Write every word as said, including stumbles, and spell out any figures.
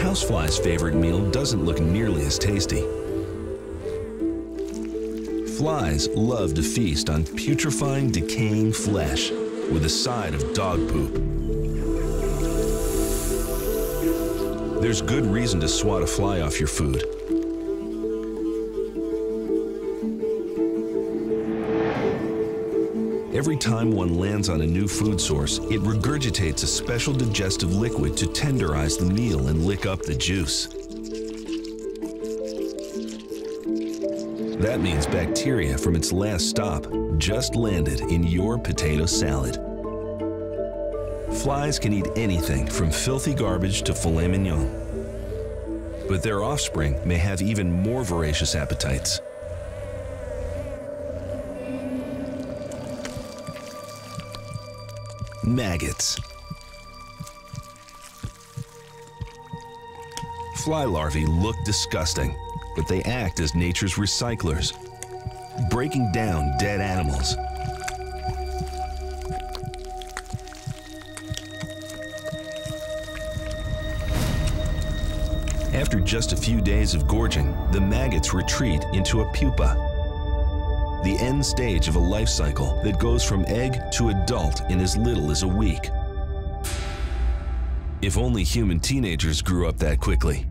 housefly's favorite meal doesn't look nearly as tasty. Flies love to feast on putrefying, decaying flesh with a side of dog poop. There's good reason to swat a fly off your food. Every time one lands on a new food source, it regurgitates a special digestive liquid to tenderize the meal and lick up the juice. That means bacteria from its last stop just landed in your potato salad. Flies can eat anything from filthy garbage to filet mignon, but their offspring may have even more voracious appetites. Maggots. Fly larvae look disgusting, but they act as nature's recyclers, breaking down dead animals. After just a few days of gorging, the maggots retreat into a pupa, the end stage of a life cycle that goes from egg to adult in as little as a week. If only human teenagers grew up that quickly.